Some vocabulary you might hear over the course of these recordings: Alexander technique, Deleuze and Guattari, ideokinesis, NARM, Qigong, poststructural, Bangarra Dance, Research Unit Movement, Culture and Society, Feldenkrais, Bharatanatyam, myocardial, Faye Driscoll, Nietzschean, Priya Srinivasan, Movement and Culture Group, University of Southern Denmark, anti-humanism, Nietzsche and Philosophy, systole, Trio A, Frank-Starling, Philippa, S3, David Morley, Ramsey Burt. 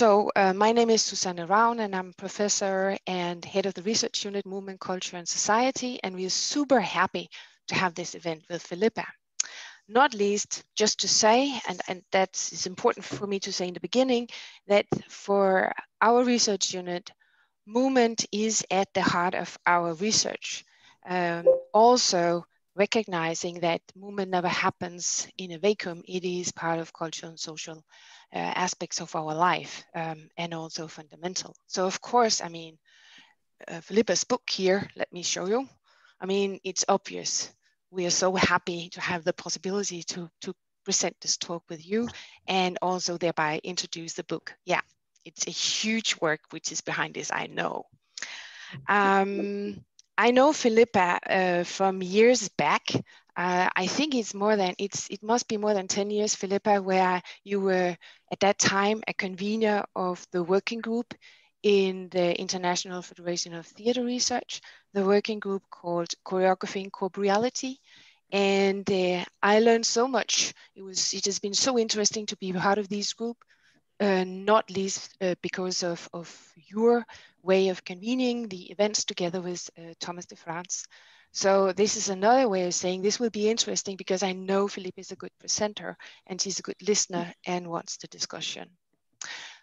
So my name is Susanne Ravn, and I'm professor and head of the research unit, Movement, Culture and Society. And we are super happy to have this event with Philippa. Not least, just to say, and that is important for me to say in the beginning, that for our research unit, movement is at the heart of our research. Also recognizing that movement never happens in a vacuum. It is part of cultural and social aspects of our life, and also fundamental. So of course, I mean, Philippa's book here, let me show you. I mean, it's obvious. We are so happy to have the possibility to present this talk with you and also thereby introduce the book. Yeah, it's a huge work which is behind this, I know. I know Philippa from years back. I think it must be more than 10 years, Philippa, where you were at that time a convener of the working group in the International Federation of Theatre Research, the working group called Choreography and Corporeality. And I learned so much. It has been so interesting to be part of this group, not least because of your way of convening the events together with Thomas de France. So this is another way of saying this will be interesting because I know Philippa is a good presenter and she's a good listener and wants the discussion.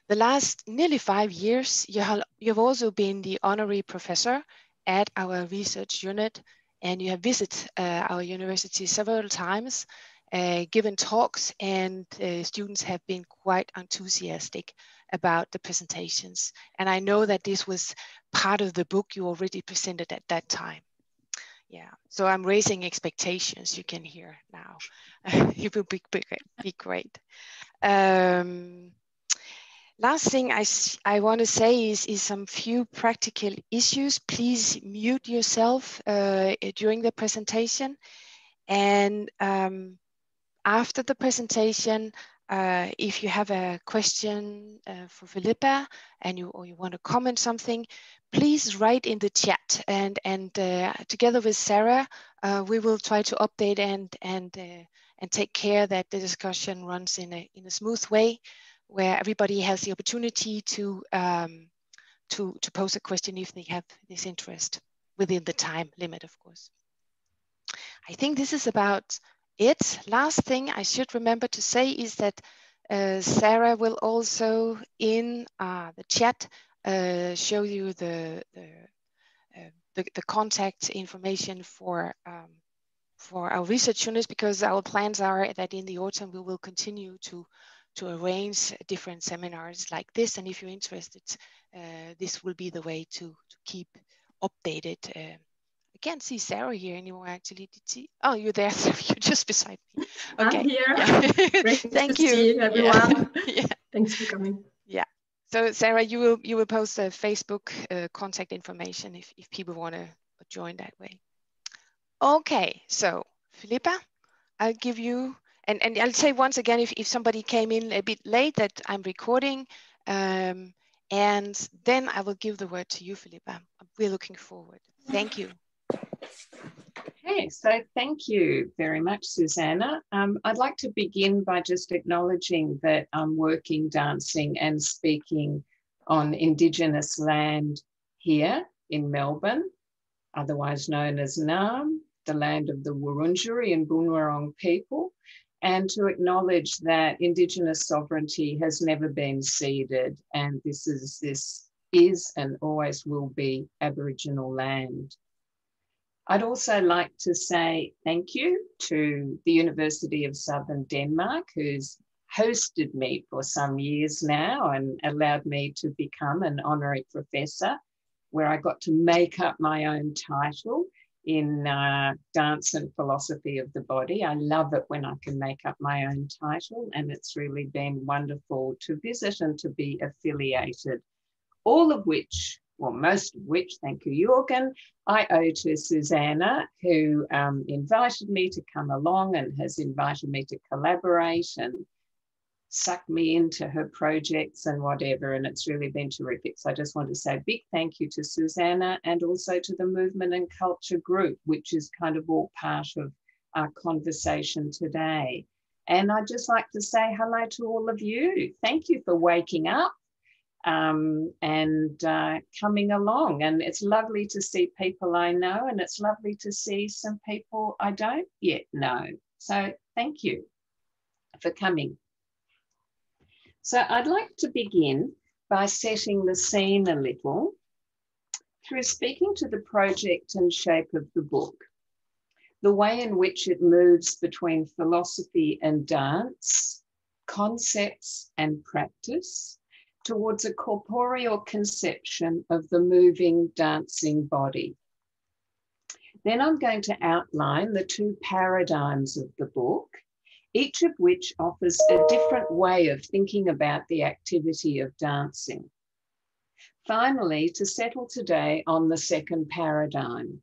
The last nearly 5 years, you've also been the honorary professor at our research unit, and you have visited our university several times, given talks, and students have been quite enthusiastic about the presentations. And I know that this was part of the book you already presented at that time. Yeah, so I'm raising expectations, you can hear now. It will be great. Last thing I want to say is some few practical issues. Please mute yourself during the presentation. And after the presentation, if you have a question for Philippa and you want to comment something, please write in the chat. And together with Sarah, we will try to update and take care that the discussion runs in a smooth way, where everybody has the opportunity to pose a question if they have this interest, within the time limit, of course. I think this is about it. Last thing I should remember to say is that Sarah will also, in the chat, show you the contact information for our research units, because our plans are that in the autumn we will continue to arrange different seminars like this. And if you're interested, this will be the way to keep updated. I can't see Sarah here anymore, actually. Did she? Oh, you're there, Sarah. You're just beside me. Okay. I'm here. Yeah. Great. Thank you. See you, everyone. Yeah. Thanks for coming. Yeah. So Sarah, you will post a Facebook contact information if people want to join that way. Okay. So Philippa, I'll give you. And I'll say once again, if somebody came in a bit late, that I'm recording, and then I will give the word to you, Philippa. We're looking forward. Thank you. Okay, so thank you very much, Susanna. I'd like to begin by just acknowledging that I'm working, dancing and speaking on Indigenous land here in Melbourne, otherwise known as NARM, the land of the Wurundjeri and Boonwurrung people, and to acknowledge that Indigenous sovereignty has never been ceded, and this is and always will be Aboriginal land. I'd also like to say thank you to the University of Southern Denmark, who's hosted me for some years now and allowed me to become an honorary professor, where I got to make up my own title in Dance and Philosophy of the Body. I love it when I can make up my own title, and it's really been wonderful to visit and to be affiliated, all of which, well, most of which, thank you, Jørgen, I owe to Susanna, who invited me to come along and has invited me to collaborate and suck me into her projects and whatever, and it's really been terrific. So I just want to say a big thank you to Susanna, and also to the Movement and Culture Group, which is kind of all part of our conversation today. And I'd just like to say hello to all of you. Thank you for waking up and coming along. And it's lovely to see people I know, and it's lovely to see some people I don't yet know. So thank you for coming. So I'd like to begin by setting the scene a little through speaking to the project and shape of the book, the way in which it moves between philosophy and dance, concepts and practice, towards a corporeal conception of the moving, dancing body. Then I'm going to outline the two paradigms of the book, each of which offers a different way of thinking about the activity of dancing. Finally, to settle today on the second paradigm.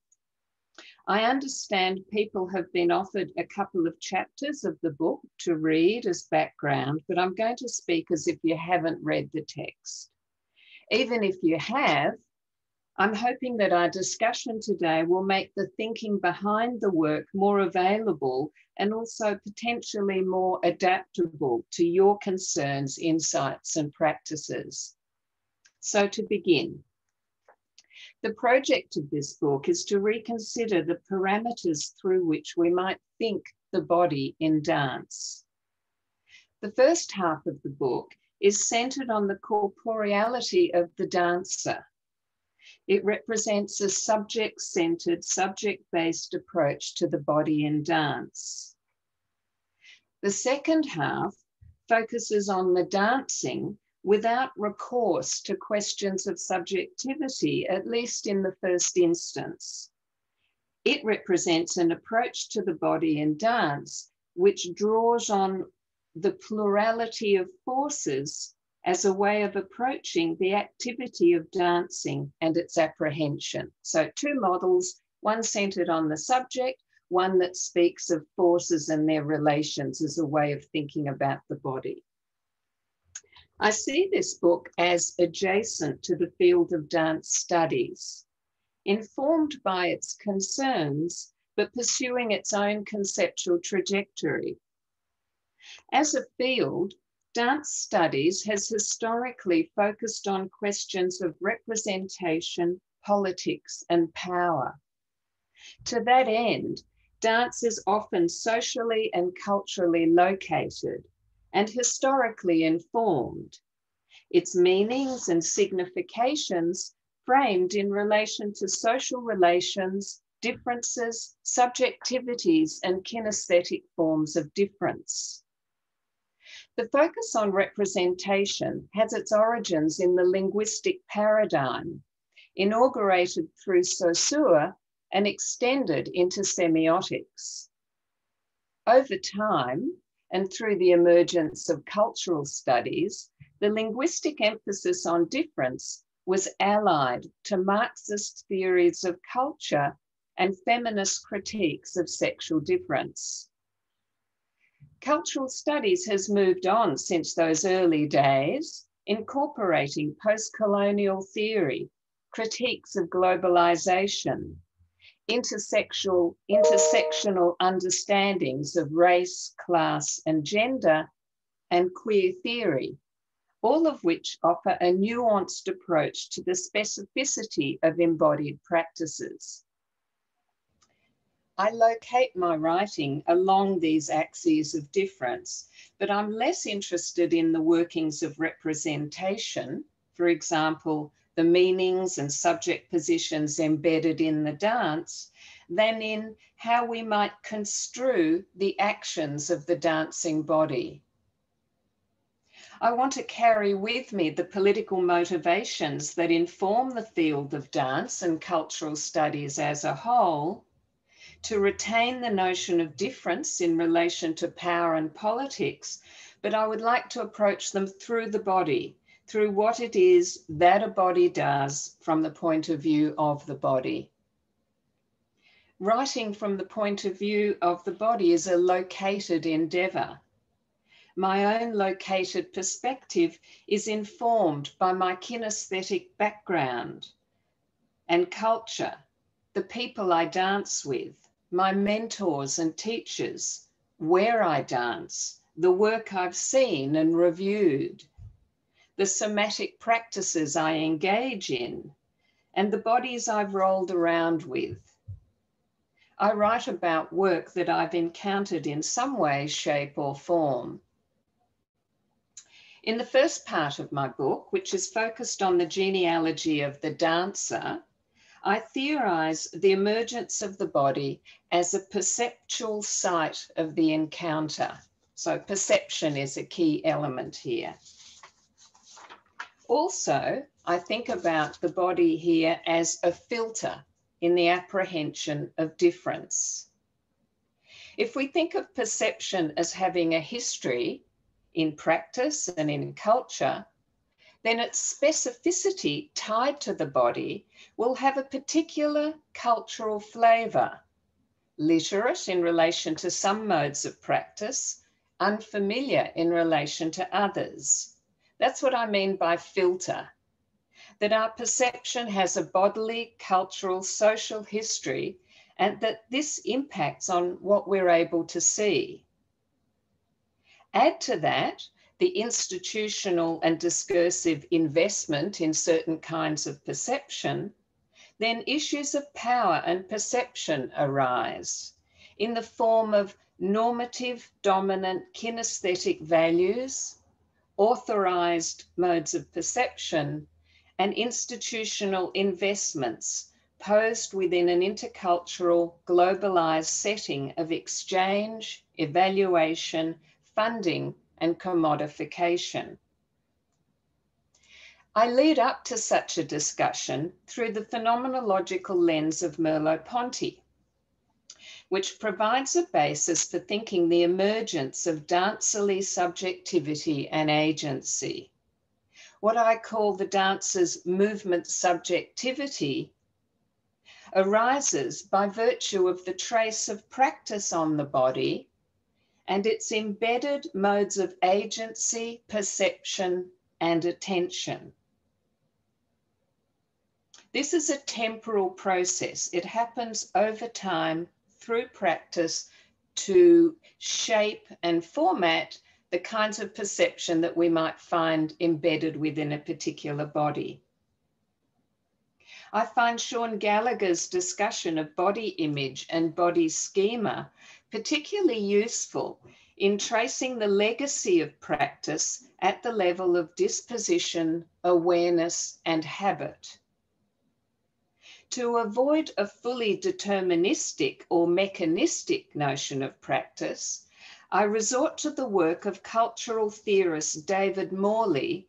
I understand people have been offered a couple of chapters of the book to read as background, but I'm going to speak as if you haven't read the text. Even if you have, I'm hoping that our discussion today will make the thinking behind the work more available and also potentially more adaptable to your concerns, insights, and practices. So to begin, the project of this book is to reconsider the parameters through which we might think the body in dance. The first half of the book is centered on the corporeality of the dancer. It represents a subject-centered, subject-based approach to the body in dance. The second half focuses on the dancing without recourse to questions of subjectivity, at least in the first instance. It represents an approach to the body in dance which draws on the plurality of forces as a way of approaching the activity of dancing and its apprehension. So two models, one centered on the subject, one that speaks of forces and their relations as a way of thinking about the body. I see this book as adjacent to the field of dance studies, informed by its concerns, but pursuing its own conceptual trajectory. As a field, dance studies has historically focused on questions of representation, politics, and power. To that end, dance is often socially and culturally located and historically informed, its meanings and significations framed in relation to social relations, differences, subjectivities, and kinesthetic forms of difference. The focus on representation has its origins in the linguistic paradigm, inaugurated through Saussure and extended into semiotics. Over time, and through the emergence of cultural studies, the linguistic emphasis on difference was allied to Marxist theories of culture and feminist critiques of sexual difference. Cultural studies has moved on since those early days, incorporating post-colonial theory, critiques of globalization, intersectional understandings of race, class, and gender, and queer theory, all of which offer a nuanced approach to the specificity of embodied practices. I locate my writing along these axes of difference, but I'm less interested in the workings of representation, for example, the meanings and subject positions embedded in the dance, than in how we might construe the actions of the dancing body. I want to carry with me the political motivations that inform the field of dance and cultural studies as a whole, to retain the notion of difference in relation to power and politics, but I would like to approach them through the body, through what it is that a body does from the point of view of the body. Writing from the point of view of the body is a located endeavor. My own located perspective is informed by my kinesthetic background and culture, the people I dance with, my mentors and teachers, where I dance, the work I've seen and reviewed. the somatic practices I engage in, and the bodies I've rolled around with. I write about work that I've encountered in some way, shape, or form. In the first part of my book, which is focused on the genealogy of the dancer, I theorize the emergence of the body as a perceptual site of the encounter. So perception is a key element here. Also, I think about the body here as a filter in the apprehension of difference. If we think of perception as having a history in practice and in culture, then its specificity tied to the body will have a particular cultural flavour, literate in relation to some modes of practice, unfamiliar in relation to others. That's what I mean by filter, that our perception has a bodily, cultural, social history, and that this impacts on what we're able to see. Add to that the institutional and discursive investment in certain kinds of perception, then issues of power and perception arise in the form of normative, dominant, kinesthetic values, authorized modes of perception, and institutional investments posed within an intercultural, globalized setting of exchange, evaluation, funding, and commodification. I lead up to such a discussion through the phenomenological lens of Merleau-Ponty, which provides a basis for thinking the emergence of dancerly subjectivity and agency. What I call the dancer's movement subjectivity arises by virtue of the trace of practice on the body and its embedded modes of agency, perception, and attention. This is a temporal process. It happens over time through practice to shape and format the kinds of perception that we might find embedded within a particular body. I find Sean Gallagher's discussion of body image and body schema particularly useful in tracing the legacy of practice at the level of disposition, awareness, and habit. To avoid a fully deterministic or mechanistic notion of practice, I resort to the work of cultural theorist David Morley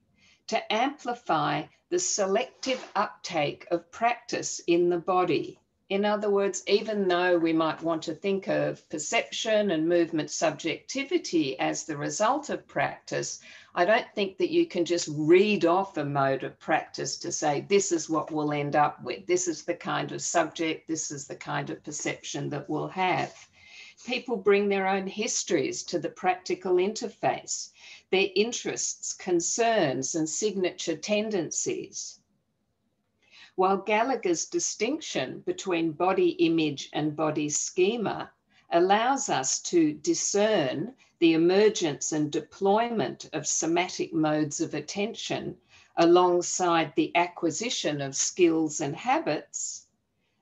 to amplify the selective uptake of practice in the body. In other words, even though we might want to think of perception and movement subjectivity as the result of practice, I don't think that you can just read off a mode of practice to say, this is what we'll end up with. This is the kind of subject, this is the kind of perception that we'll have. People bring their own histories to the practical interface, their interests, concerns, and signature tendencies. While Gallagher's distinction between body image and body schema allows us to discern the emergence and deployment of somatic modes of attention alongside the acquisition of skills and habits,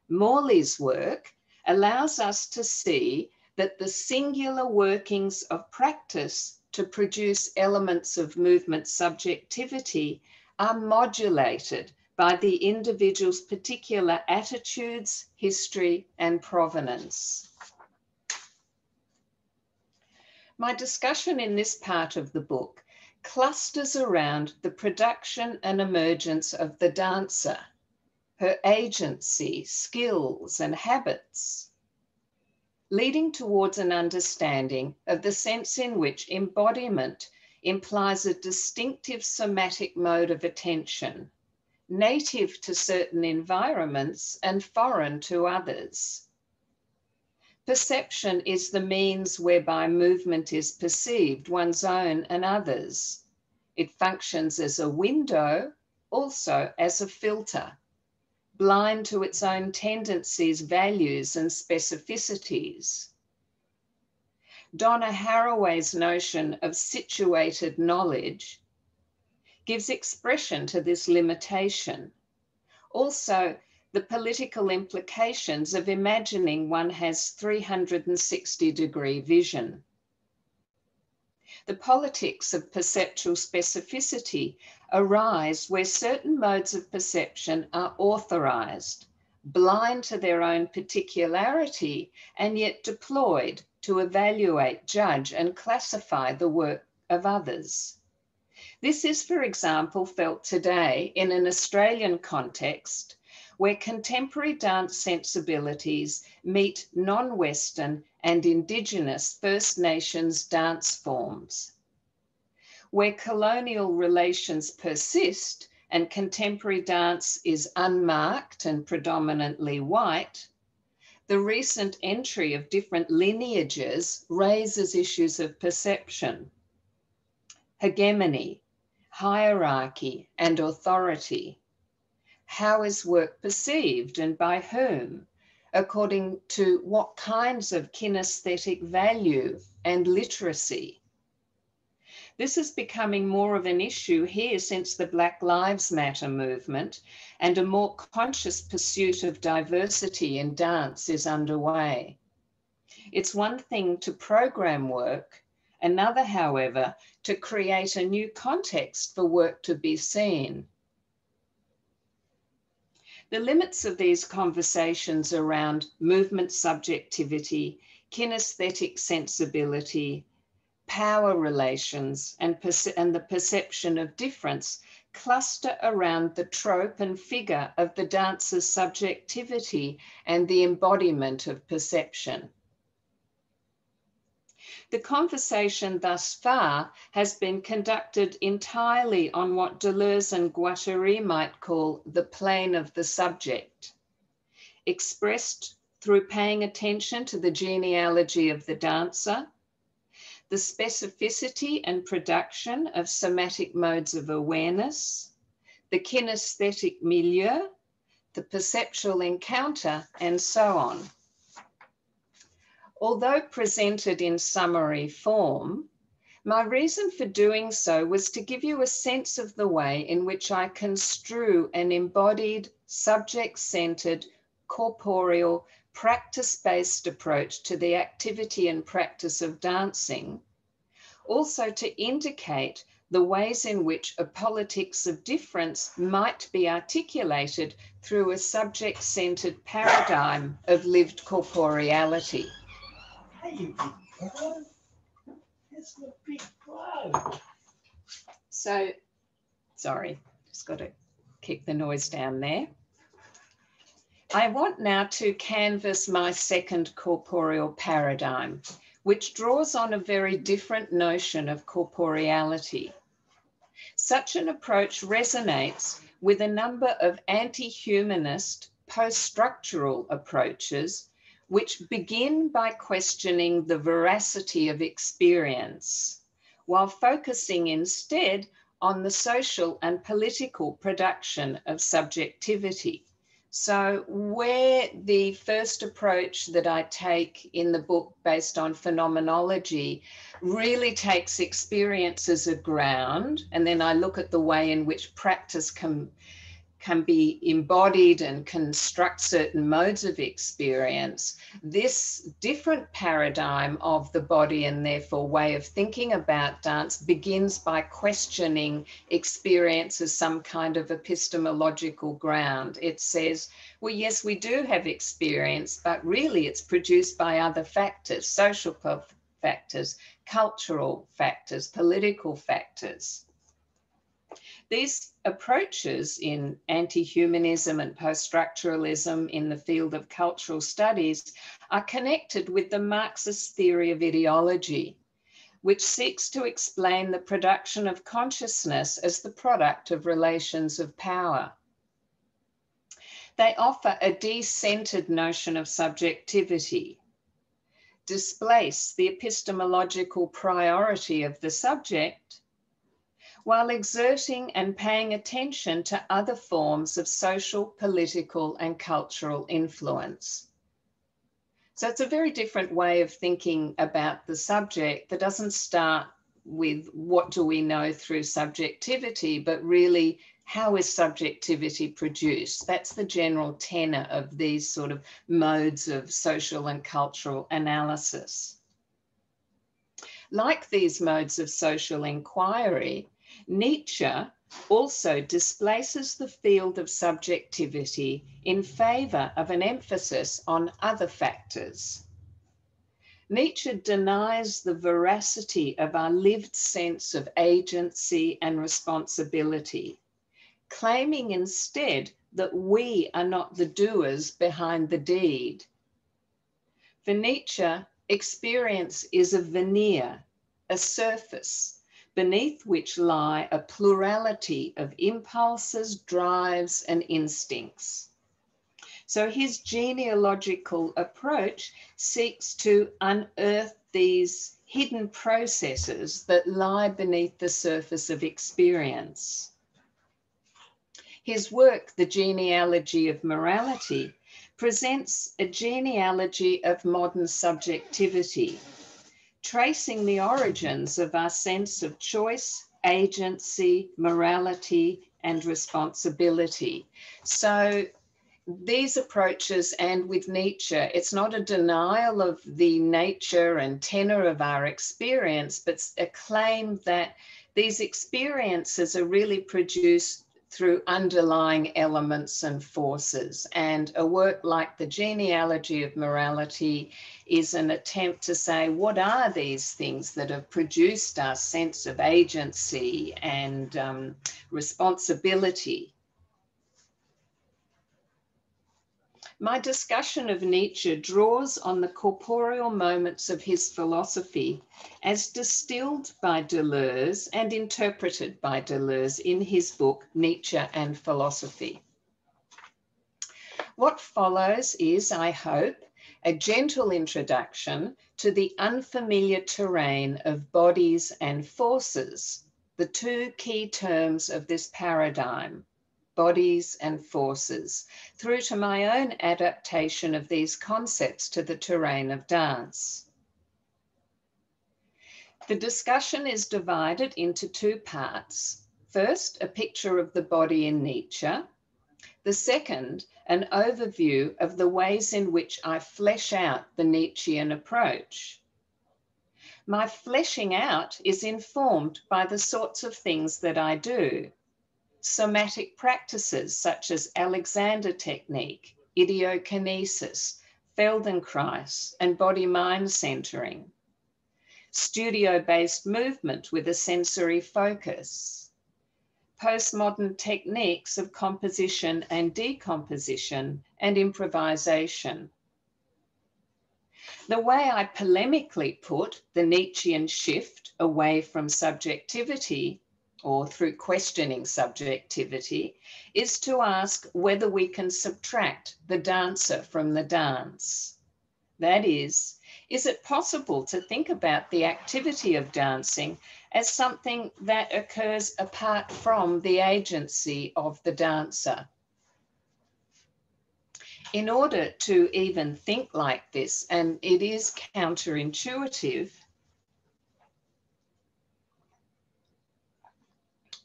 Morley's work allows us to see that the singular workings of practice to produce elements of movement subjectivity are modulated by the individual's particular attitudes, history, and provenance. My discussion in this part of the book clusters around the production and emergence of the dancer, her agency, skills, and habits, leading towards an understanding of the sense in which embodiment implies a distinctive somatic mode of attention, native to certain environments and foreign to others. Perception is the means whereby movement is perceived, one's own and others. It functions as a window, also as a filter, blind to its own tendencies, values, and specificities. Donna Haraway's notion of situated knowledge gives expression to this limitation. Also, the political implications of imagining one has 360-degree vision. The politics of perceptual specificity arise where certain modes of perception are authorized, blind to their own particularity, and yet deployed to evaluate, judge, and classify the work of others. This is, for example, felt today in an Australian context where contemporary dance sensibilities meet non-Western and Indigenous First Nations dance forms. Where colonial relations persist and contemporary dance is unmarked and predominantly white, the recent entry of different lineages raises issues of perception, hegemony, hierarchy, and authority. How is work perceived and by whom, according to what kinds of kinesthetic value and literacy? This is becoming more of an issue here since the Black Lives Matter movement and a more conscious pursuit of diversity in dance is underway. It's one thing to program work, another, however, to create a new context for work to be seen. The limits of these conversations around movement subjectivity, kinesthetic sensibility, power relations, and the perception of difference cluster around the trope and figure of the dancer's subjectivity and the embodiment of perception. The conversation thus far has been conducted entirely on what Deleuze and Guattari might call the plane of the subject, expressed through paying attention to the genealogy of the dancer, the specificity and production of somatic modes of awareness, the kinesthetic milieu, the perceptual encounter, and so on. Although presented in summary form, my reason for doing so was to give you a sense of the way in which I construe an embodied, subject-centered, corporeal, practice-based approach to the activity and practice of dancing, also to indicate the ways in which a politics of difference might be articulated through a subject-centered paradigm of lived corporeality. So, sorry, just got to keep the noise down there. I want now to canvas my second corporeal paradigm, which draws on a very different notion of corporeality. Such an approach resonates with a number of anti-humanist, post-structural approaches which begin by questioning the veracity of experience, while focusing instead on the social and political production of subjectivity. So where the first approach that I take in the book based on phenomenology really takes experience as a ground, and then I look at the way in which practice can be embodied and construct certain modes of experience, this different paradigm of the body and therefore way of thinking about dance begins by questioning experience as some kind of epistemological ground. It says, well, yes, we do have experience, but really it's produced by other factors, social factors, cultural factors, political factors. These approaches in anti-humanism and post-structuralism in the field of cultural studies are connected with the Marxist theory of ideology, which seeks to explain the production of consciousness as the product of relations of power. They offer a decentered notion of subjectivity, displace the epistemological priority of the subject, while exerting and paying attention to other forms of social, political, and cultural influence. So it's a very different way of thinking about the subject that doesn't start with what do we know through subjectivity, but really how is subjectivity produced? That's the general tenor of these sort of modes of social and cultural analysis. Like these modes of social inquiry, Nietzsche also displaces the field of subjectivity in favour of an emphasis on other factors. Nietzsche denies the veracity of our lived sense of agency and responsibility, claiming instead that we are not the doers behind the deed. For Nietzsche, experience is a veneer, a surface, beneath which lie a plurality of impulses, drives, and instincts. So his genealogical approach seeks to unearth these hidden processes that lie beneath the surface of experience. His work, The Genealogy of Morality, presents a genealogy of modern subjectivity, tracing the origins of our sense of choice, agency, morality, and responsibility. So these approaches, and with Nietzsche, it's not a denial of the nature and tenor of our experience, but a claim that these experiences are really produced through underlying elements and forces. And a work like The Genealogy of Morality is an attempt to say, what are these things that have produced our sense of agency and responsibility? My discussion of Nietzsche draws on the corporeal moments of his philosophy as distilled by Deleuze and interpreted by Deleuze in his book, Nietzsche and Philosophy. What follows is, I hope, a gentle introduction to the unfamiliar terrain of bodies and forces, the two key terms of this paradigm, bodies and forces, through to my own adaptation of these concepts to the terrain of dance. The discussion is divided into two parts. First, a picture of the body in Nietzsche. The second, an overview of the ways in which I flesh out the Nietzschean approach. My fleshing out is informed by the sorts of things that I do. Somatic practices such as Alexander technique, ideokinesis, Feldenkrais, and body-mind centering. Studio-based movement with a sensory focus. Postmodern techniques of composition and decomposition and improvisation. The way I polemically put the Nietzschean shift away from subjectivity or through questioning subjectivity, is to ask whether we can subtract the dancer from the dance. That is it possible to think about the activity of dancing as something that occurs apart from the agency of the dancer? In order to even think like this, and it is counterintuitive,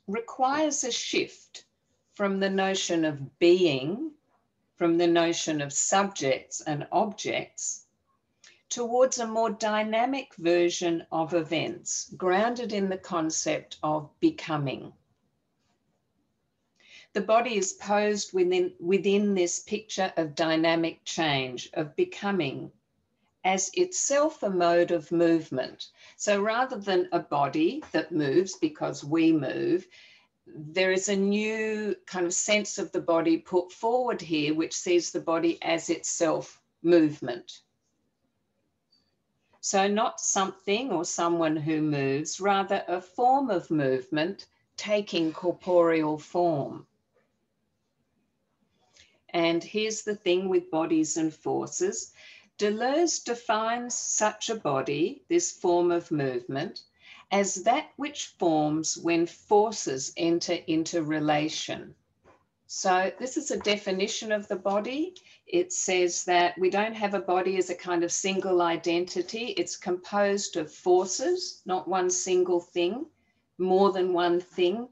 requires a shift from the notion of being, from the notion of subjects and objects, towards a more dynamic version of events, grounded in the concept of becoming. The body is posed within this picture of dynamic change, of becoming, as itself a mode of movement. So rather than a body that moves because we move, there is a new kind of sense of the body put forward here, which sees the body as itself movement. So not something or someone who moves, rather a form of movement taking corporeal form. And here's the thing with bodies and forces. Deleuze defines such a body, this form of movement, as that which forms when forces enter into relation. So this is a definition of the body. It says that we don't have a body as a kind of single identity. It's composed of forces, not one single thing, more than one thing,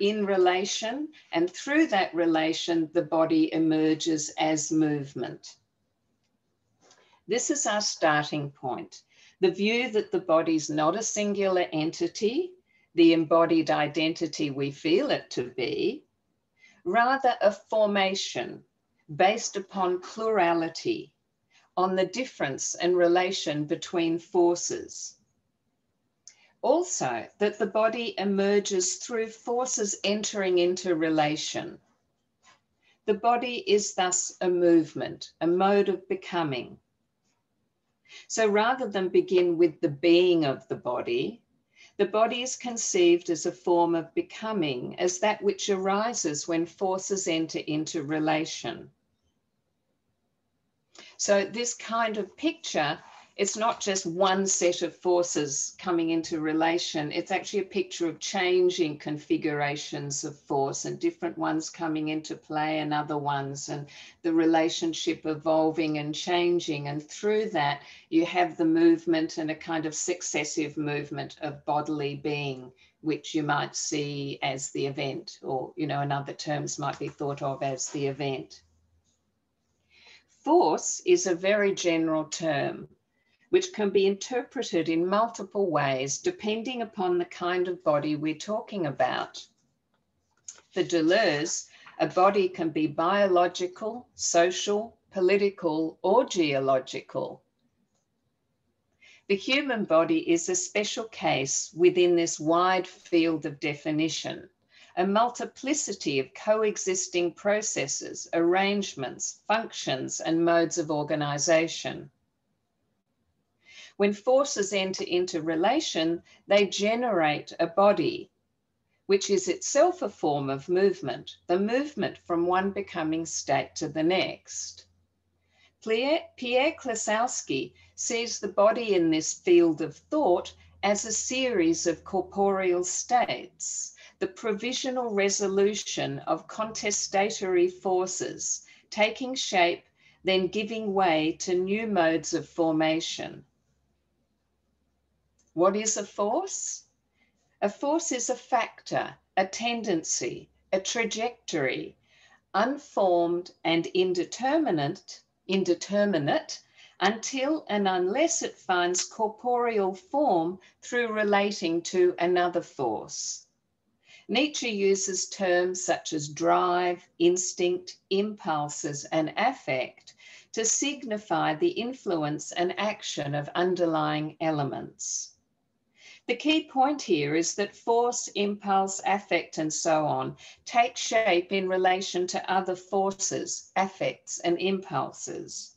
in relation. And through that relation, the body emerges as movement. This is our starting point. The view that the body's not a singular entity, the embodied identity we feel it to be, rather a formation based upon plurality, on the difference and relation between forces. Also, that the body emerges through forces entering into relation. The body is thus a movement, a mode of becoming. So rather than begin with the being of the body is conceived as a form of becoming, as that which arises when forces enter into relation. So this kind of picture, it's not just one set of forces coming into relation, it's actually a picture of changing configurations of force and different ones coming into play and other ones, and the relationship evolving and changing. And through that, you have the movement and a kind of successive movement of bodily being, which you might see as the event, or, you know, in other terms might be thought of as the event. Force is a very general term, which can be interpreted in multiple ways, depending upon the kind of body we're talking about. For Deleuze, a body can be biological, social, political, or geological. The human body is a special case within this wide field of definition. A multiplicity of coexisting processes, arrangements, functions, and modes of organization. When forces enter into relation, they generate a body, which is itself a form of movement, the movement from one becoming state to the next. Pierre Klossowski sees the body in this field of thought as a series of corporeal states, the provisional resolution of contestatory forces, taking shape, then giving way to new modes of formation. What is a force? A force is a factor, a tendency, a trajectory, unformed and indeterminate until and unless it finds corporeal form through relating to another force. Nietzsche uses terms such as drive, instinct, impulses, and affect to signify the influence and action of underlying elements. The key point here is that force, impulse, affect, and so on take shape in relation to other forces, affects, and impulses.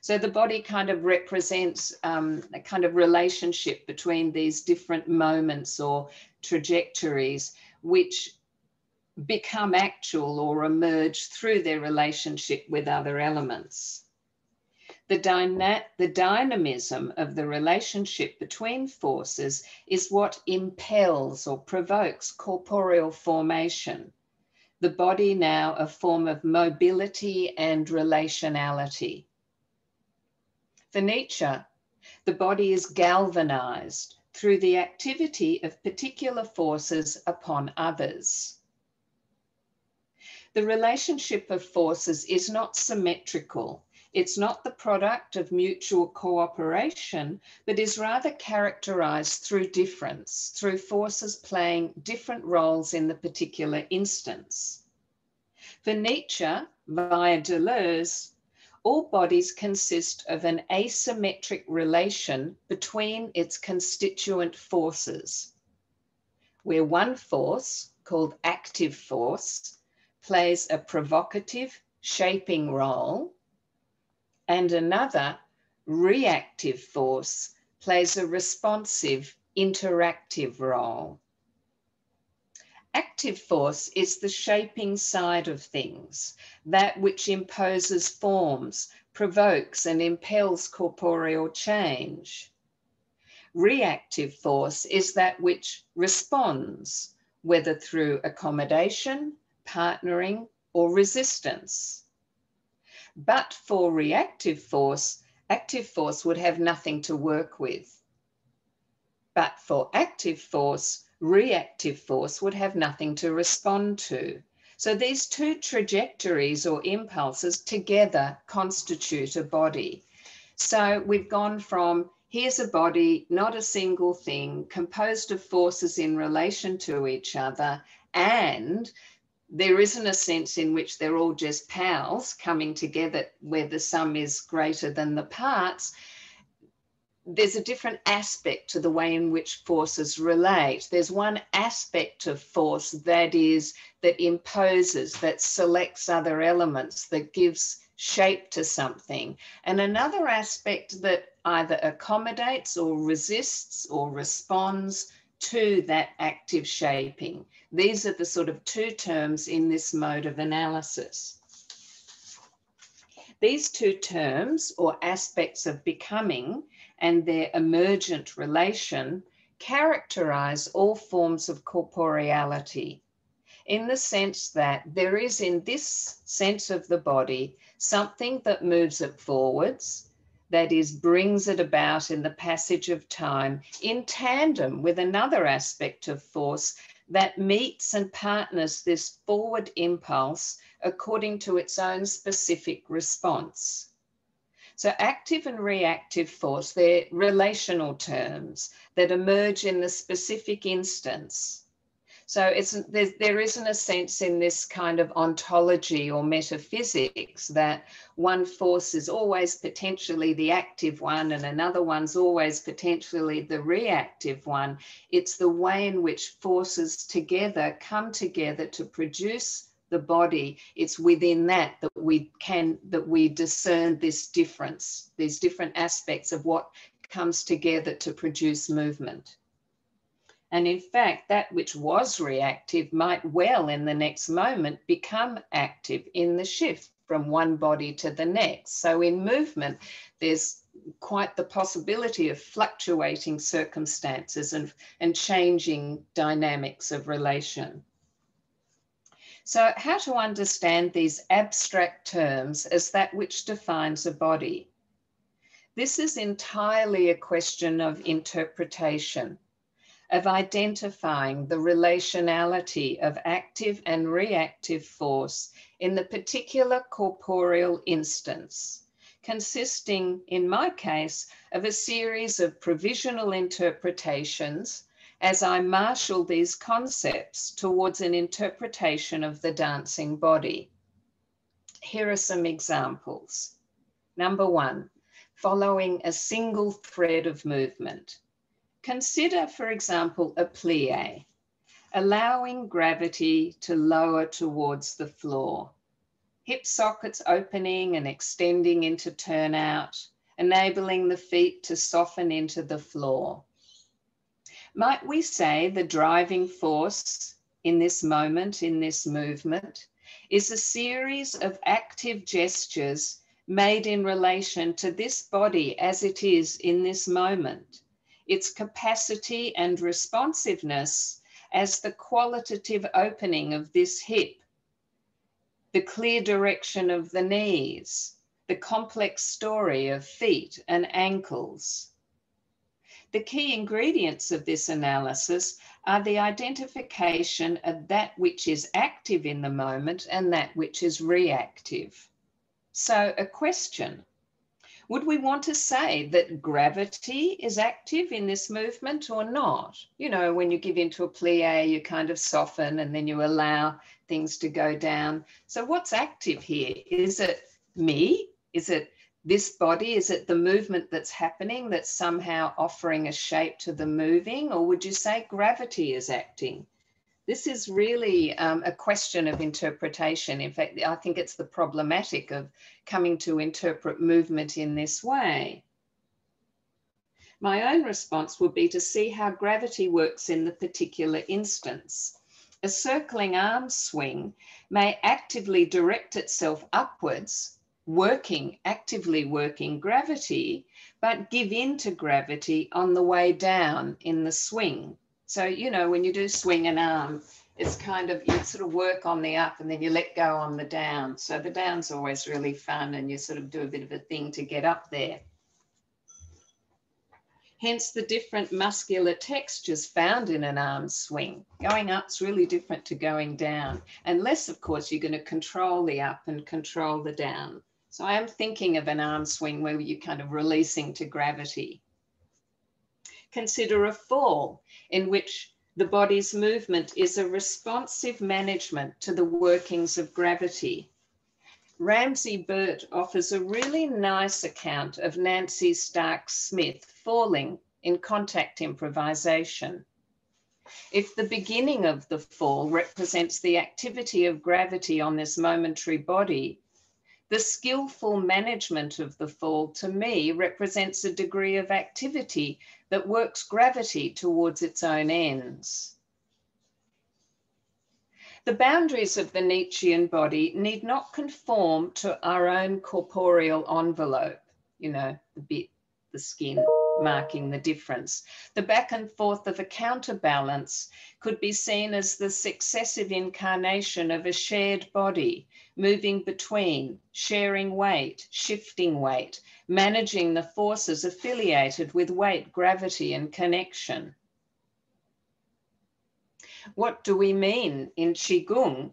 So the body kind of represents a kind of relationship between these different moments or trajectories, which become actual or emerge through their relationship with other elements. The dynamism of the relationship between forces is what impels or provokes corporeal formation. The body now a form of mobility and relationality. For Nietzsche, the body is galvanized through the activity of particular forces upon others. The relationship of forces is not symmetrical. It's not the product of mutual cooperation, but is rather characterized through difference, through forces playing different roles in the particular instance. For Nietzsche, via Deleuze, all bodies consist of an asymmetric relation between its constituent forces, where one force, called active force, plays a provocative, shaping role, and another, reactive force, plays a responsive, interactive role. Active force is the shaping side of things, that which imposes forms, provokes and impels corporeal change. Reactive force is that which responds, whether through accommodation, partnering, or resistance. But for reactive force, active force would have nothing to work with. But for active force, reactive force would have nothing to respond to. So these two trajectories or impulses together constitute a body. So we've gone from here's a body, not a single thing, composed of forces in relation to each other, and there isn't a sense in which they're all just pals coming together where the sum is greater than the parts. There's a different aspect to the way in which forces relate. There's one aspect of force that is, that imposes, that selects other elements, that gives shape to something. And another aspect that either accommodates or resists or responds to that active shaping. These are the sort of two terms in this mode of analysis. These two terms or aspects of becoming and their emergent relation characterize all forms of corporeality in the sense that there is in this sense of the body something that moves it forwards, that is, brings it about in the passage of time in tandem with another aspect of force that meets and partners this forward impulse according to its own specific response. So active and reactive force, they're relational terms that emerge in the specific instance. So there isn't a sense in this kind of ontology or metaphysics that one force is always potentially the active one and another one's always potentially the reactive one. It's the way in which forces together come together to produce the body. It's within that we discern this difference, these different aspects of what comes together to produce movement. And in fact, that which was reactive might well in the next moment become active in the shift from one body to the next. So in movement, there's quite the possibility of fluctuating circumstances and changing dynamics of relation. So how to understand these abstract terms as that which defines a body? This is entirely a question of interpretation, of identifying the relationality of active and reactive force in the particular corporeal instance, consisting, in my case, of a series of provisional interpretations as I marshal these concepts towards an interpretation of the dancing body. Here are some examples. Number 1, following a single thread of movement. Consider, for example, a plie, allowing gravity to lower towards the floor, hip sockets opening and extending into turnout, enabling the feet to soften into the floor. Might we say the driving force in this moment, in this movement, is a series of active gestures made in relation to this body as it is in this moment, its capacity and responsiveness as the qualitative opening of this hip, the clear direction of the knees, the complex story of feet and ankles. The key ingredients of this analysis are the identification of that which is active in the moment and that which is reactive. So a question, would we want to say that gravity is active in this movement or not? You know, when you give into a plie, you kind of soften and then you allow things to go down. So what's active here? Is it me? Is it this body? Is it the movement that's happening that's somehow offering a shape to the moving? Or would you say gravity is acting? This is really a question of interpretation. In fact, I think it's the problematic of coming to interpret movement in this way. My own response would be to see how gravity works in the particular instance. A circling arm swing may actively direct itself upwards, actively working gravity, but give in to gravity on the way down in the swing. So, you know, when you do swing an arm It's kind of, you sort of work on the up and then you let go on the down. So the down's always really fun and you sort of do a bit of a thing to get up there. Hence the different muscular textures found in an arm swing. Going up's really different to going down, unless of course you're going to control the up and control the down. So I am thinking of an arm swing where you're kind of releasing to gravity. Consider a fall in which the body's movement is a responsive management to the workings of gravity. Ramsey Burt offers a really nice account of Nancy Stark Smith falling in contact improvisation. If the beginning of the fall represents the activity of gravity on this momentary body, the skillful management of the fall to me represents a degree of activity that works gravity towards its own ends. The boundaries of the Nietzschean body need not conform to our own corporeal envelope, you know, the bit, the skin marking the difference. The back and forth of a counterbalance could be seen as the successive incarnation of a shared body, moving between, sharing weight, shifting weight, managing the forces affiliated with weight, gravity, and connection. What do we mean in Qigong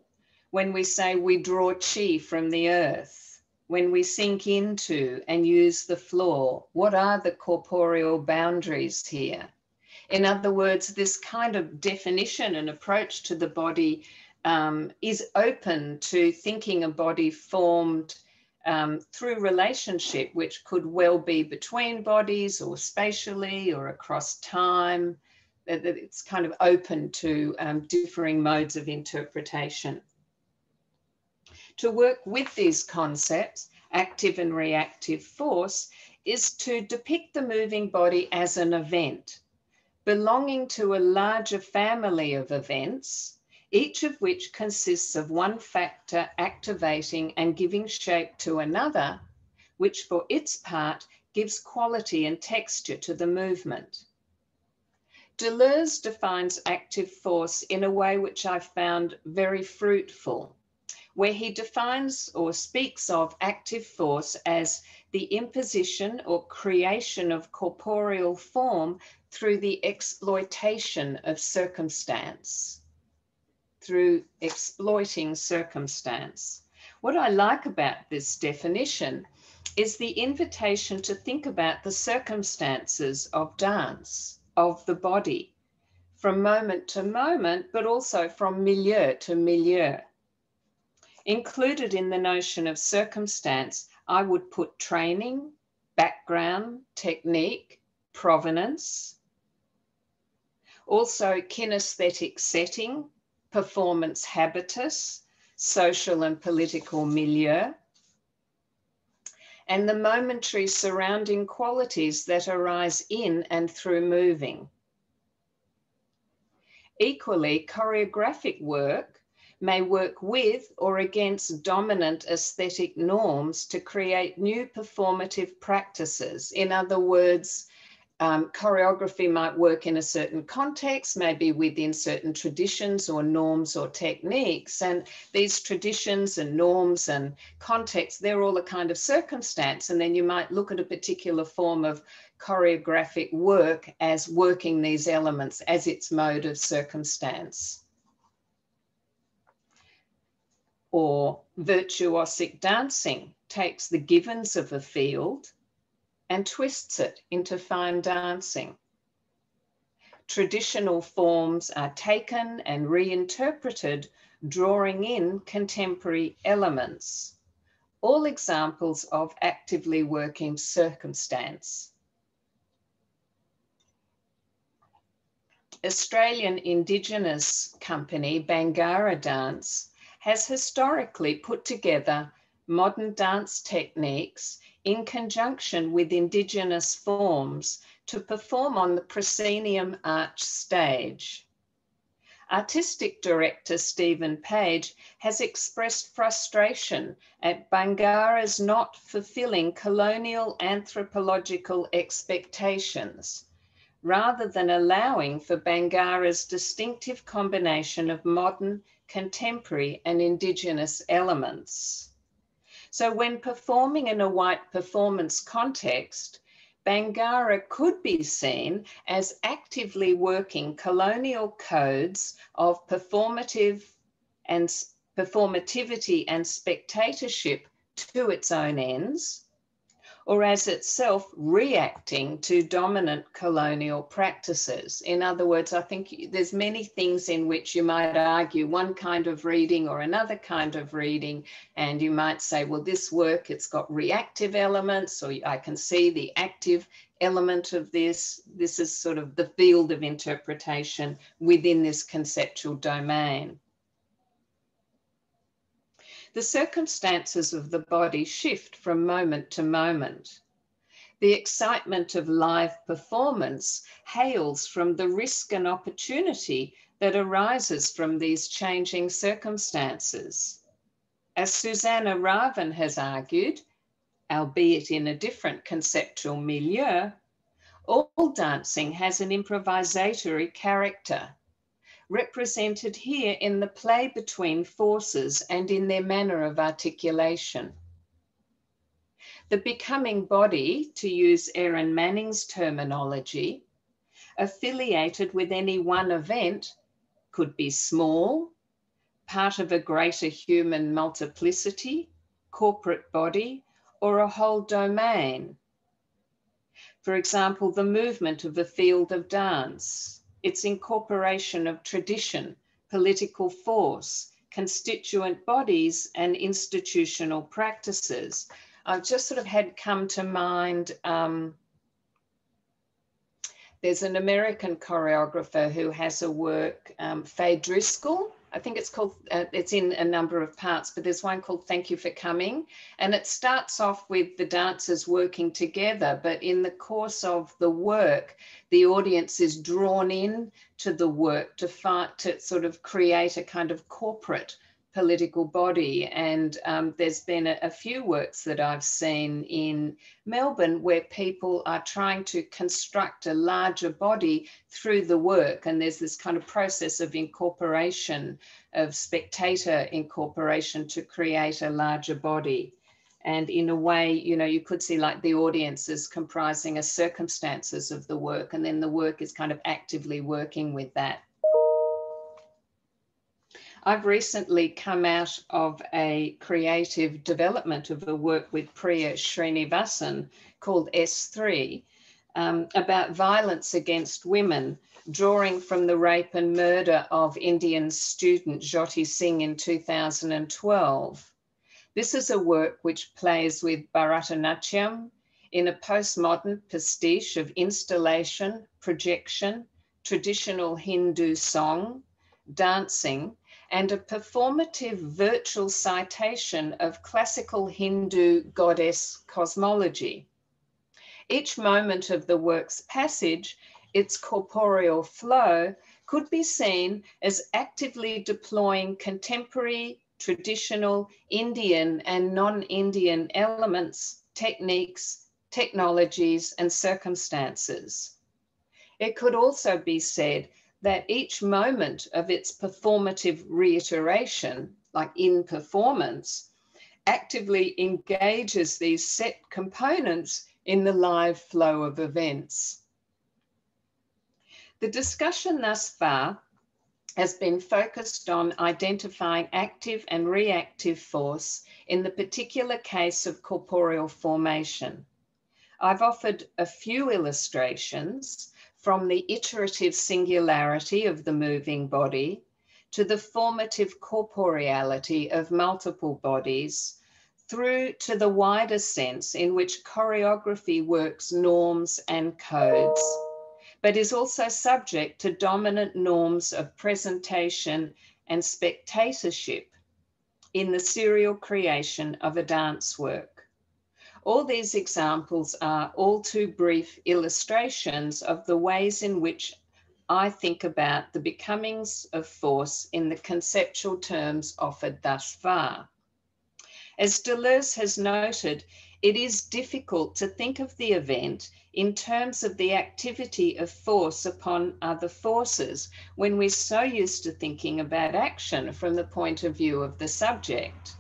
when we say we draw qi from the earth, when we sink into and use the floor? What are the corporeal boundaries here? In other words, this kind of definition and approach to the body is open to thinking a body formed through relationship, which could well be between bodies or spatially or across time. It's kind of open to differing modes of interpretation. To work with these concepts, active and reactive force, is to depict the moving body as an event, belonging to a larger family of events, each of which consists of one factor activating and giving shape to another, which for its part gives quality and texture to the movement. Deleuze defines active force in a way which I found very fruitful, where he defines or speaks of active force as the imposition or creation of corporeal form through the exploitation of circumstance, through exploiting circumstance. What I like about this definition is the invitation to think about the circumstances of dance, of the body, from moment to moment, but also from milieu to milieu. Included in the notion of circumstance, I would put training, background, technique, provenance, also kinesthetic setting, performance habitus, social and political milieu, and the momentary surrounding qualities that arise in and through moving. Equally, choreographic work may work with or against dominant aesthetic norms to create new performative practices. In other words, choreography might work in a certain context, maybe within certain traditions or norms or techniques. And these traditions and norms and contexts, they're all a kind of circumstance. And then you might look at a particular form of choreographic work as working these elements as its mode of circumstance. Or virtuosic dancing takes the givens of a field and twists it into fine dancing. Traditional forms are taken and reinterpreted, drawing in contemporary elements. All examples of actively working circumstance. Australian Indigenous company Bangarra Dance has historically put together modern dance techniques in conjunction with Indigenous forms to perform on the proscenium arch stage. Artistic director Stephen Page has expressed frustration at Bangarra's not fulfilling colonial anthropological expectations, rather than allowing for Bangarra's distinctive combination of modern, contemporary and Indigenous elements. So when performing in a white performance context, Bangarra could be seen as actively working colonial codes of performativity and spectatorship to its own ends, or as itself reacting to dominant colonial practices. In other words, I think there's many things in which you might argue one kind of reading or another kind of reading, and you might say, well, this work, it's got reactive elements, or I can see the active element of this. This is sort of the field of interpretation within this conceptual domain. The circumstances of the body shift from moment to moment. The excitement of live performance hails from the risk and opportunity that arises from these changing circumstances. As Susanne Ravn has argued, albeit in a different conceptual milieu, all dancing has an improvisatory character, represented here in the play between forces and in their manner of articulation. The becoming body, to use Erin Manning's terminology, affiliated with any one event, could be small, part of a greater human multiplicity, corporate body, or a whole domain. For example, the movement of the field of dance, its incorporation of tradition, political force, constituent bodies and institutional practices. I've just sort of had come to mind, there's an American choreographer who has a work, Faye Driscoll, I think it's called, it's in a number of parts, but there's one called Thank You For Coming. And it starts off with the dancers working together, but in the course of the work, the audience is drawn in to the work to sort of create a kind of corporate political body. And there's been a few works that I've seen in Melbourne where people are trying to construct a larger body through the work. And there's this kind of process of incorporation, of spectator incorporation to create a larger body. And in a way, you know, you could see like the audience is comprising a circumstances of the work, and then the work is kind of actively working with that. I've recently come out of a creative development of a work with Priya Srinivasan called S3 about violence against women, drawing from the rape and murder of Indian student Jyoti Singh in 2012. This is a work which plays with Bharatanatyam in a postmodern pastiche of installation, projection, traditional Hindu song, dancing, and a performative virtual citation of classical Hindu goddess cosmology. Each moment of the work's passage, its corporeal flow, could be seen as actively deploying contemporary, traditional, Indian and non-Indian elements, techniques, technologies, and circumstances. It could also be said that each moment of its performative reiteration, like in performance, actively engages these set components in the live flow of events. The discussion thus far has been focused on identifying active and reactive force in the particular case of corporeal formation. I've offered a few illustrations from the iterative singularity of the moving body to the formative corporeality of multiple bodies, through to the wider sense in which choreography works norms and codes, but is also subject to dominant norms of presentation and spectatorship in the serial creation of a dance work. All these examples are all too brief illustrations of the ways in which I think about the becomings of force in the conceptual terms offered thus far. As Deleuze has noted, it is difficult to think of the event in terms of the activity of force upon other forces when we're so used to thinking about action from the point of view of the subject.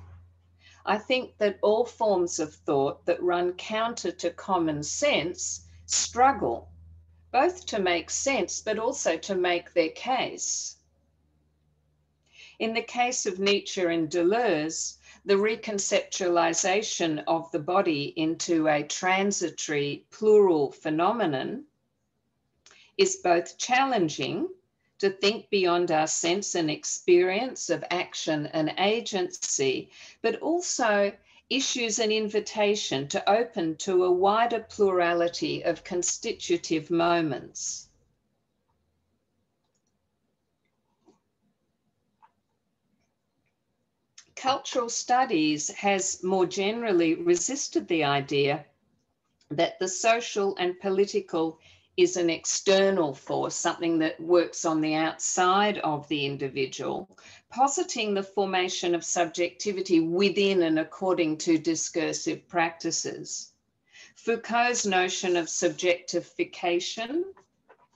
I think that all forms of thought that run counter to common sense struggle, both to make sense but also to make their case. In the case of Nietzsche and Deleuze, the reconceptualization of the body into a transitory plural phenomenon is both challenging to think beyond our sense and experience of action and agency, but also issues an invitation to open to a wider plurality of constitutive moments. Cultural studies has more generally resisted the idea that the social and political is an external force, something that works on the outside of the individual, positing the formation of subjectivity within and according to discursive practices. Foucault's notion of subjectification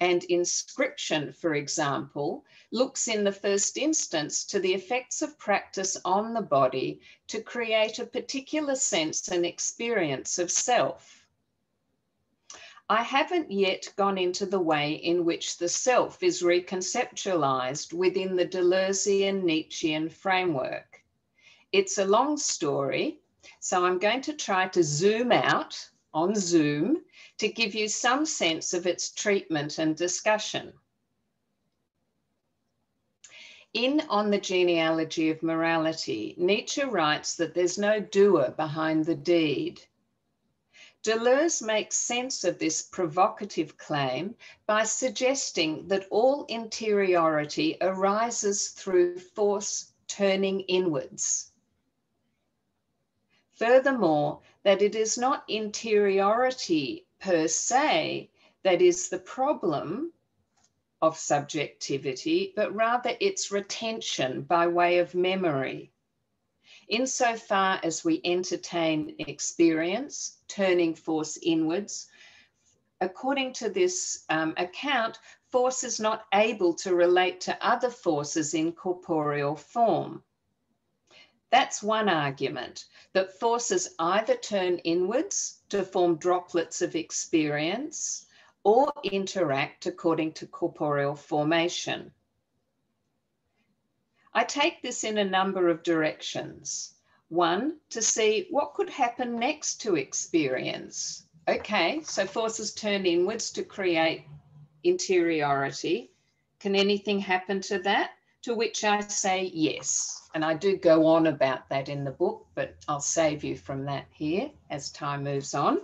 and inscription, for example, looks in the first instance to the effects of practice on the body to create a particular sense and experience of self. I haven't yet gone into the way in which the self is reconceptualized within the Deleuzean Nietzschean framework. It's a long story, so I'm going to try to zoom out on Zoom to give you some sense of its treatment and discussion. In On the Genealogy of Morality, Nietzsche writes that there's no doer behind the deed. Deleuze makes sense of this provocative claim by suggesting that all interiority arises through force turning inwards. Furthermore, that it is not interiority per se that is the problem of subjectivity, but rather its retention by way of memory. Insofar as we entertain experience, turning force inwards, according to this account, force is not able to relate to other forces in corporeal form. That's one argument, that forces either turn inwards to form droplets of experience or interact according to corporeal formation. I take this in a number of directions. One, to see what could happen next to experience. Okay, so forces turn inwards to create interiority. Can anything happen to that? To which I say yes. And I do go on about that in the book, but I'll save you from that here as time moves on.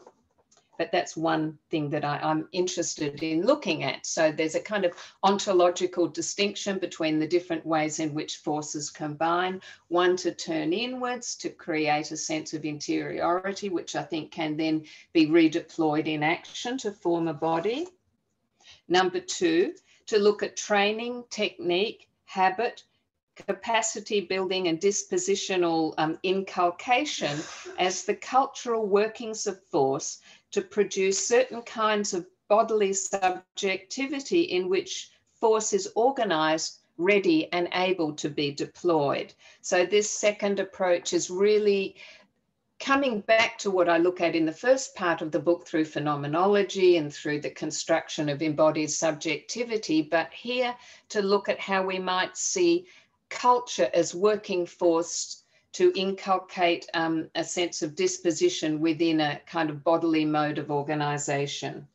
But that's one thing that I'm interested in looking at. So there's a kind of ontological distinction between the different ways in which forces combine. One to turn inwards to create a sense of interiority, which I think can then be redeployed in action to form a body. Number two, to look at training, technique, habit, capacity building and dispositional inculcation as the cultural workings of force to produce certain kinds of bodily subjectivity in which force is organized, ready and able to be deployed. So this second approach is really coming back to what I look at in the first part of the book through phenomenology and through the construction of embodied subjectivity, but here to look at how we might see culture as working force to inculcate a sense of disposition within a kind of bodily mode of organization.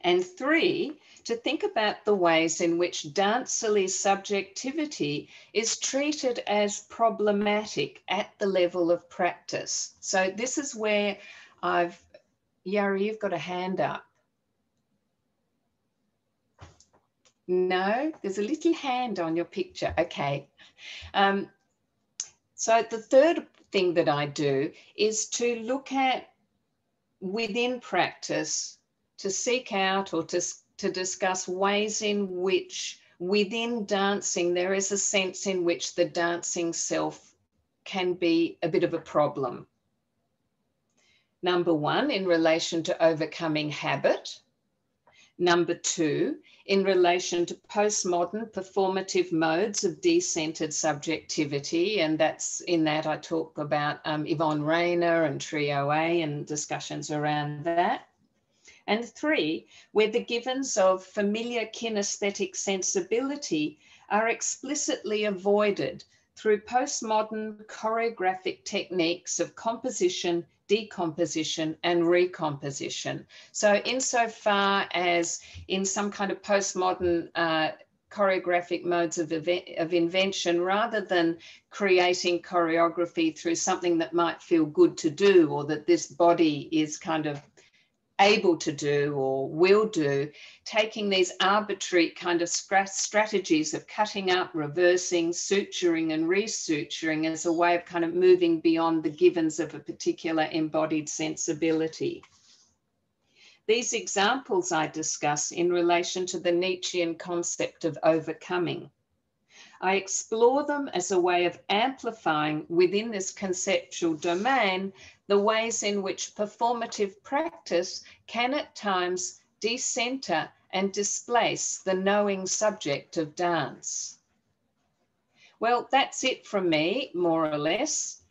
And three, to think about the ways in which dancerly subjectivity is treated as problematic at the level of practice. So this is where I've, Yari, you've got a hand up. No, there's a little hand on your picture. Okay. So the third thing that I do is to look at within practice to seek out or to discuss ways in which within dancing there is a sense in which the dancing self can be a bit of a problem. Number one, in relation to overcoming habit. Number two, in relation to postmodern performative modes of decentered subjectivity, and that's in that I talk about Yvonne Rainer and Trio A and discussions around that. And three, where the givens of familiar kinesthetic sensibility are explicitly avoided through postmodern choreographic techniques of composition, decomposition and recomposition. So insofar as in some kind of postmodern choreographic modes of invention, rather than creating choreography through something that might feel good to do or that this body is kind of able to do or will do, taking these arbitrary kind of strategies of cutting up, reversing, suturing and resuturing as a way of kind of moving beyond the givens of a particular embodied sensibility. These examples I discuss in relation to the Nietzschean concept of overcoming. I explore them as a way of amplifying within this conceptual domain the ways in which performative practice can at times decenter and displace the knowing subject of dance. Well, that's it from me, more or less.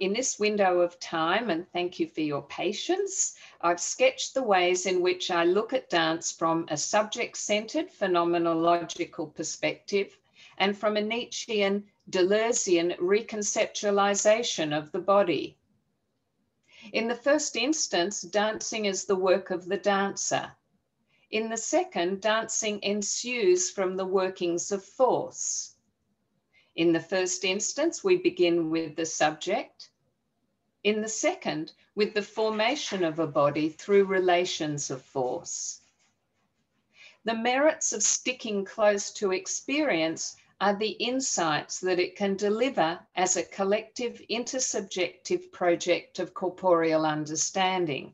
In this window of time, and thank you for your patience, I've sketched the ways in which I look at dance from a subject-centered phenomenological perspective and from a Nietzschean, Deleuzean reconceptualization of the body. In the first instance, dancing is the work of the dancer. In the second, dancing ensues from the workings of force. In the first instance, we begin with the subject. In the second, with the formation of a body through relations of force. The merits of sticking close to experience are the insights that it can deliver as a collective intersubjective project of corporeal understanding.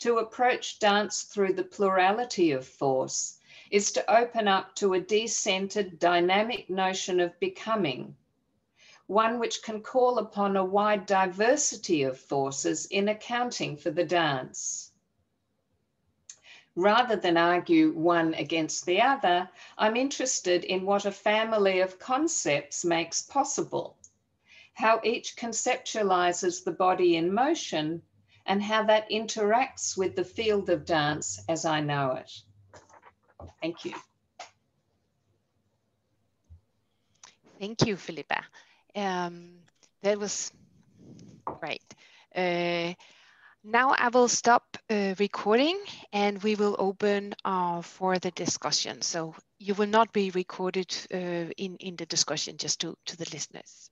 To approach dance through the plurality of force is to open up to a decentered dynamic notion of becoming, one which can call upon a wide diversity of forces in accounting for the dance. Rather than argue one against the other, I'm interested in what a family of concepts makes possible, how each conceptualizes the body in motion, and how that interacts with the field of dance as I know it. Thank you. Thank you, Philippa. That was great. Now I will stop recording and we will open for the discussion. So you will not be recorded in the discussion, just to the listeners.